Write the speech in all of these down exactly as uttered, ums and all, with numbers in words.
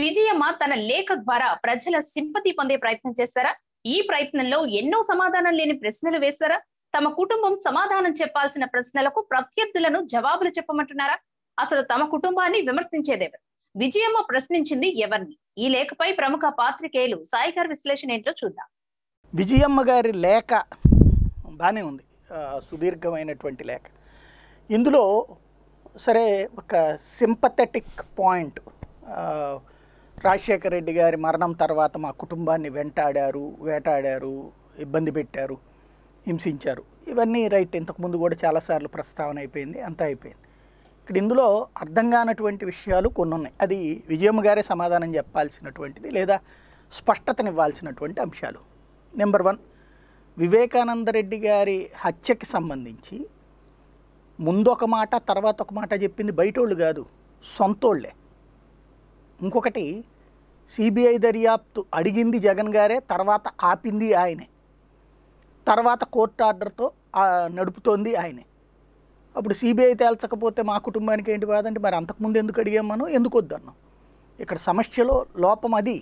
విజయమ్మ తన లేఖ ద్వారా ప్రజల సింపతి పొందే ప్రయత్నం చేశారా? ఈ ప్రయత్నంలో ఎన్నో సమాధానం లేని ప్రశ్నలు వేశారా? తమ కుటుంబం సమాధానం చెప్పాల్సిన ప్రశ్నలకు ప్రత్యర్థులను జవాబులు చెప్పమంటున్నారా? అసలు తమ కుటుంబాన్ని విమర్శించేదెవరు? విజయమ్మ ప్రశ్నించింది ఎవరిని? ఈ లేఖపై ప్రముఖ పాత్రికేయులు సాయి గారి విశ్లేషణ ఏంటో చూద్దాం. విజయమ్మ గారి లేఖ బాగానే ఉంది, సుదీర్ఘమైనటువంటి లేఖ. ఇందులో సరే ఒక సింపథెటిక్ పాయింట్, రాజశేఖర రెడ్డి గారి మరణం తర్వాత మా కుటుంబాన్ని వెంటాడారు, వేటాడారు, ఇబ్బంది పెట్టారు, హింసించారు, ఇవన్నీ రైట్. ఇంతకుముందు కూడా చాలాసార్లు ప్రస్తావన అయిపోయింది, అంతా అయిపోయింది. ఇక్కడ ఇందులో అర్థం కానటువంటి విషయాలు కొన్ని ఉన్నాయి. అది విజయమ్మ గారే సమాధానం చెప్పాల్సినటువంటిది లేదా స్పష్టతనివ్వాల్సినటువంటి అంశాలు. నెంబర్ వన్, వివేకానంద రెడ్డి గారి హత్యకి సంబంధించి ముందొక మాట తర్వాత ఒక మాట చెప్పింది బయటోళ్ళు కాదు, సొంతోళ్లే. ఇంకొకటి, సిబిఐ దర్యాప్తు అడిగింది జగన్ గారే, తర్వాత ఆపింది ఆయనే, తర్వాత కోర్టు ఆర్డర్తో నడుపుతోంది ఆయనే. అప్పుడు సిబిఐ తేల్చకపోతే మా కుటుంబానికి ఏంటి బాధ అంటే, మరి అంతకుముందు ఎందుకు అడిగాం మనం, ఎందుకు వద్దన్నాం? ఇక్కడ సమస్యలో లోపం అది.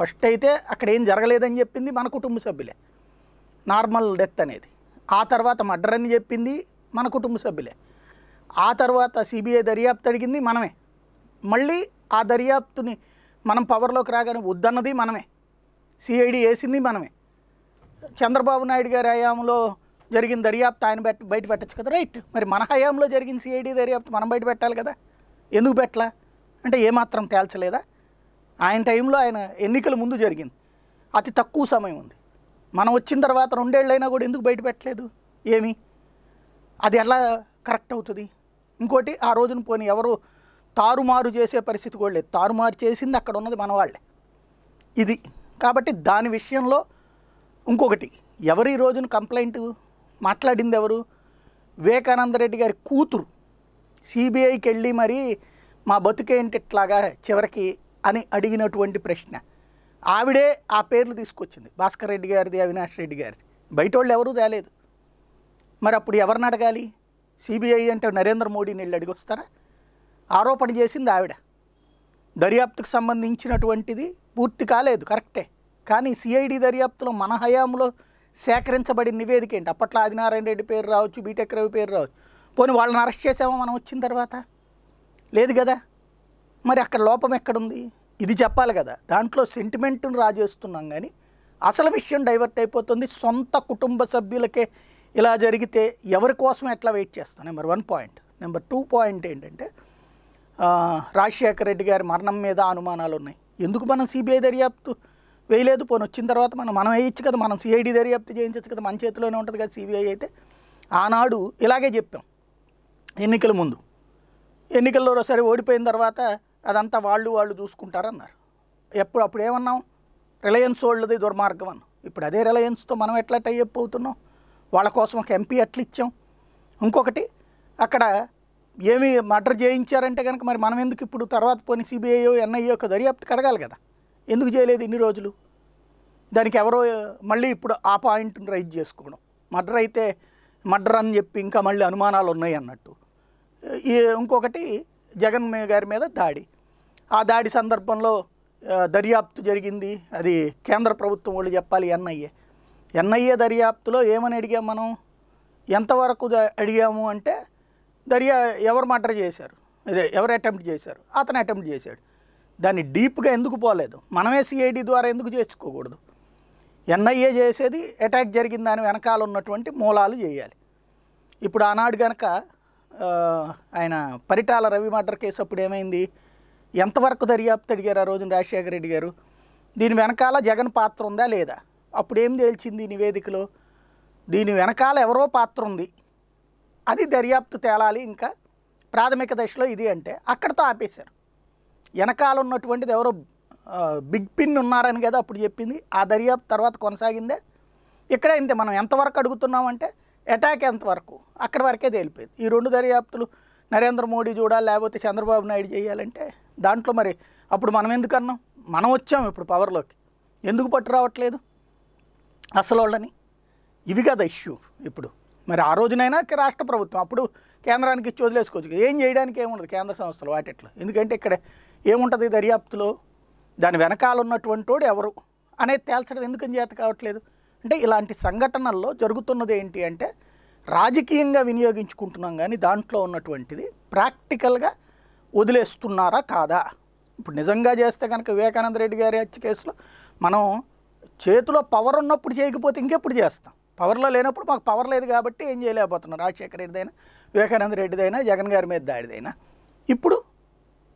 ఫస్ట్ అయితే అక్కడ ఏం జరగలేదని చెప్పింది మన కుటుంబ సభ్యులే, నార్మల్ డెత్ అనేది. ఆ తర్వాత మర్డర్ అని చెప్పింది మన కుటుంబ సభ్యులే. ఆ తర్వాత సిబిఐ దర్యాప్తు అడిగింది మనమే, మళ్ళీ ఆ దర్యాప్తుని మనం పవర్లోకి రాగానే వద్దన్నది మనమే, సిఐడి వేసింది మనమే. చంద్రబాబు నాయుడు గారి హయాంలో జరిగిన దర్యాప్తు ఆయన బెట్ బయట పెట్టచ్చు కదా, రైట్. మరి మన హయాంలో జరిగిన సిఐడి దర్యాప్తు మనం బయట పెట్టాలి కదా, ఎందుకు పెట్టలా అంటే ఏమాత్రం తేల్చలేదా? ఆయన టైంలో, ఆయన ఎన్నికల ముందు జరిగింది, అతి తక్కువ సమయం ఉంది. మనం వచ్చిన తర్వాత రెండేళ్ళైనా కూడా ఎందుకు బయట పెట్టలేదు ఏమి? అది ఎలా కరెక్ట్ అవుతుంది? ఇంకోటి, ఆ రోజున పోనీ ఎవరు తారుమారు చేసే పరిస్థితి కూడా లేదు, తారుమారు చేసింది అక్కడ ఉన్నది మన వాళ్ళే. ఇది కాబట్టి దాని విషయంలో. ఇంకొకటి, ఎవరు ఈ రోజున కంప్లైంట్ మాట్లాడింది? ఎవరు? వివేకానంద రెడ్డి గారి కూతురు సిబిఐకి వెళ్ళి మరి మా బతుకేంటి ఇట్లాగా చివరికి అని అడిగినటువంటి ప్రశ్న. ఆవిడే ఆ పేర్లు తీసుకొచ్చింది, భాస్కర్ రెడ్డి గారిది, అవినాష్ రెడ్డి గారిది. బయట వాళ్ళు ఎవరూ తేలేదు. మరి అప్పుడు ఎవరిని అడగాలి? సిబిఐ అంటే నరేంద్ర మోడీని వెళ్ళి అడిగి వస్తారా? ఆరోపణ చేసింది ఆవిడ, దర్యాప్తుకు సంబంధించినటువంటిది పూర్తి కాలేదు, కరెక్టే. కానీ సిఐడి దర్యాప్తులో మన హయాంలో సేకరించబడిన నివేదిక ఏంటి? అప్పట్లో ఆదినారాయణ రెడ్డి పేరు రావచ్చు, బీటెక్ రవి పేరు రావచ్చు. పోనీ వాళ్ళని అరెస్ట్ చేసామో మనం వచ్చిన తర్వాత? లేదు కదా. మరి అక్కడ లోపం ఎక్కడుంది? ఇది చెప్పాలి కదా. దాంట్లో సెంటిమెంట్ను రాజేస్తున్నాం కానీ అసలు విషయం డైవర్ట్ అయిపోతుంది. సొంత కుటుంబ సభ్యులకే ఇలా జరిగితే ఎవరి కోసం ఎట్లా వెయిట్ చేస్తాం? Number one point. Number two point ఏంటంటే, రాజశేఖర రెడ్డి గారి మరణం మీద అనుమానాలు ఉన్నాయి. ఎందుకు మనం సిబిఐ దర్యాప్తు వేయలేదు? పోనీ వచ్చిన తర్వాత మనం మనం వేయచ్చు కదా, మనం సిఐడి దర్యాప్తు చేయించచ్చు కదా, మన చేతిలోనే ఉంటుంది కదా. సిబిఐ అయితే ఆనాడు ఇలాగే చెప్పాం ఎన్నికల ముందు, ఎన్నికల్లో ఒకసారి ఓడిపోయిన తర్వాత అదంతా వాళ్ళు వాళ్ళు చూసుకుంటారన్నారు. ఎప్పుడు అప్పుడు ఏమన్నాం? రిలయన్స్ వాళ్ళది దుర్మార్గం అన్నాం. ఇప్పుడు అదే రిలయన్స్తో మనం ఎట్లా టైఅప్ అవుతున్నాం? వాళ్ళ కోసం ఒక ఎంపీ అట్లా ఇచ్చాం. ఇంకొకటి, అక్కడ ఏమి మర్డర్ చేయించారంటే కనుక మరి మనం ఎందుకు ఇప్పుడు తర్వాత పోనీ సిబిఐయో ఎన్ఐఏ ఒక దర్యాప్తుకి అడగాలి కదా, ఎందుకు చేయలేదు ఇన్ని రోజులు? దానికి ఎవరో మళ్ళీ ఇప్పుడు ఆ పాయింట్ని రైజ్ చేసుకోవడం, మర్డర్ అయితే మర్డర్ అని చెప్పి ఇంకా మళ్ళీ అనుమానాలు ఉన్నాయి అన్నట్టు. ఇంకొకటి, జగన్ గారి మీద దాడి, ఆ దాడి సందర్భంలో దర్యాప్తు జరిగింది, అది కేంద్ర ప్రభుత్వం వాళ్ళు చెప్పాలి. ఎన్ఐఏ ఎన్ఐఏ దర్యాప్తులో ఏమని అడిగాం మనం? ఎంతవరకు అడిగాము అంటే, దర్యా ఎవరు మర్డర్ చేశారు, అదే ఎవరు అటెంప్ట్ చేశారు, అతను అటెంప్ట్ చేశాడు. దాన్ని డీప్గా ఎందుకు పోలేదు? మనమే సిఐడి ద్వారా ఎందుకు చేసుకోకూడదు? ఎన్ఐఏ చేసేది అటాక్ జరిగిన దాని వెనకాల ఉన్నటువంటి మూలాలు చేయాలి. ఇప్పుడు ఆనాడు కనుక ఆయన పరిటాల రవి మర్డర్ కేసు అప్పుడు ఏమైంది? ఎంతవరకు దర్యాప్తు అడిగారు ఆ రోజున రాజశేఖర రెడ్డి గారు? దీని వెనకాల జగన్ పాత్ర ఉందా లేదా? అప్పుడు ఏం తేల్చింది నివేదికలో? దీని వెనకాల ఎవరో పాత్ర ఉంది, అది దర్యాప్తు తేలాలి, ఇంకా ప్రాథమిక దశలో ఇది అంటే అక్కడితో ఆపేశారు. వెనకాల ఉన్నటువంటిది ఎవరో బిగ్ పిన్ ఉన్నారని కదా అప్పుడు చెప్పింది, ఆ దర్యాప్తు తర్వాత కొనసాగిందే. ఇక్కడ ఇంతే, మనం ఎంతవరకు అడుగుతున్నామంటే అటాక్ ఎంతవరకు, అక్కడి వరకే తేలిపోయింది. ఈ రెండు దర్యాప్తులు నరేంద్ర మోడీ చూడాలి, లేకపోతే చంద్రబాబు నాయుడు చేయాలంటే దాంట్లో మరి అప్పుడు మనం ఎందుకు అన్నాం? మనం వచ్చాం ఇప్పుడు పవర్లోకి, ఎందుకు పట్టు రావట్లేదు అసలు వాళ్ళని? ఇవి కదా ఇష్యూ ఇప్పుడు. మరి ఆ రోజునైనా రాష్ట్ర ప్రభుత్వం అప్పుడు కేంద్రానికి ఇచ్చి వదిలేసుకోవచ్చు. ఏం చేయడానికి ఏముండదు కేంద్ర సంస్థలు వాటిట్లో. ఎందుకంటే ఇక్కడ ఏముంటుంది దర్యాప్తులో, దాని వెనకాల ఉన్నటువంటి ఎవరు అనేది తేల్చడం ఎందుకని చేత కావట్లేదు అంటే, ఇలాంటి సంఘటనల్లో జరుగుతున్నది ఏంటి అంటే రాజకీయంగా వినియోగించుకుంటున్నాం కానీ దాంట్లో ఉన్నటువంటిది ప్రాక్టికల్గా వదిలేస్తున్నారా కాదా. ఇప్పుడు నిజంగా చేస్తే కనుక వివేకానంద రెడ్డి గారి హత్య కేసులో మనం చేతిలో పవర్ ఉన్నప్పుడు చేయకపోతే ఇంకెప్పుడు చేస్తాం, పవర్లో లేనప్పుడు మాకు పవర్ లేదు కాబట్టి ఏం చేయలేకపోతున్నాం. రాజశేఖర రెడ్డిదైనా, వివేకానంద రెడ్డిదైనా, జగన్ గారి మీద దాడిదైనా, ఇప్పుడు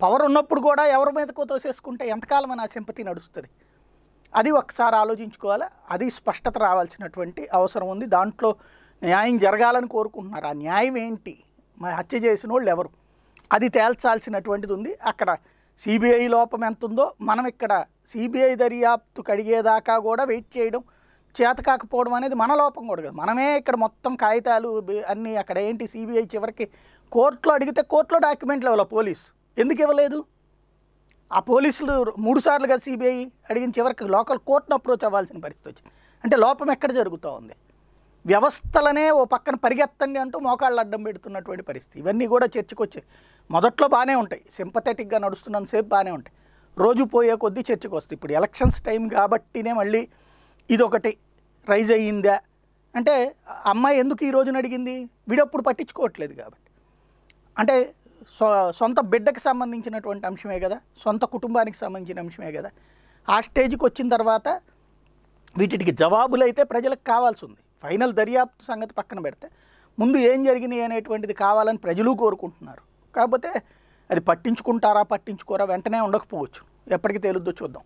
పవర్ ఉన్నప్పుడు కూడా ఎవరి మీదకో తోసేసుకుంటే ఎంతకాలం అని ఆ సింపతి నడుస్తుంది. అది ఒకసారి ఆలోచించుకోవాలి, అది స్పష్టత రావాల్సినటువంటి అవసరం ఉంది. దాంట్లో న్యాయం జరగాలని కోరుకుంటున్నారు, ఆ న్యాయం ఏంటి, హత్య చేసిన వాళ్ళు ఎవరు, అది తేల్చాల్సినటువంటిది ఉంది. అక్కడ సిబిఐ లోపం ఎంత ఉందో మనం ఇక్కడ సిబిఐ దర్యాప్తు కడిగేదాకా కూడా వెయిట్ చేయడం చేత కాకపోవడం అనేది మన లోపం కూడా కదా. మనమే ఇక్కడ మొత్తం కాగితాలు అన్నీ అక్కడ ఏంటి సిబిఐ చివరికి కోర్టులో అడిగితే కోర్టులో డాక్యుమెంట్లు ఇవ్వాలి పోలీసు. ఎందుకు ఇవ్వలేదు? ఆ పోలీసులు మూడు సార్లు కదా సిబిఐ అడిగిన చివరికి లోకల్ కోర్టును అప్రోచ్ అవ్వాల్సిన పరిస్థితి వచ్చింది. అంటే లోపం ఎక్కడ జరుగుతూ ఉంది, వ్యవస్థలనే ఓ పక్కన పరిగెత్తండి అంటూ మోకాళ్ళు అడ్డం పెడుతున్నటువంటి పరిస్థితి. ఇవన్నీ కూడా చర్చకొచ్చాయి. మొదట్లో బాగానే ఉంటాయి, సింపథెటిక్గా నడుస్తున్నంతసేపు బాగానే ఉంటాయి, రోజు పోయే కొద్దీ చర్చకు వస్తుంది. ఇప్పుడు ఎలక్షన్స్ టైం కాబట్టినే మళ్ళీ ఇదొకటి రైజ్ అయ్యిందా అంటే, అమ్మాయి ఎందుకు ఈ రోజున అడిగింది, వీడప్పుడు పట్టించుకోవట్లేదు కాబట్టి. అంటే సొంత బిడ్డకి సంబంధించినటువంటి అంశమే కదా, సొంత కుటుంబానికి సంబంధించిన అంశమే కదా. ఆ స్టేజ్కి వచ్చిన తర్వాత వీటికి జవాబులైతే ప్రజలకు కావాల్సి ఉంది. ఫైనల్ దర్యాప్తు సంగతి పక్కన పెడితే ముందు ఏం జరిగినాయి అనేటువంటిది కావాలని ప్రజలు కోరుకుంటున్నారు. కాకపోతే అది పట్టించుకుంటారా పట్టించుకోరా వెంటనే ఉండకపోవచ్చు, ఎప్పటికీ తేలుద్దో చూద్దాం.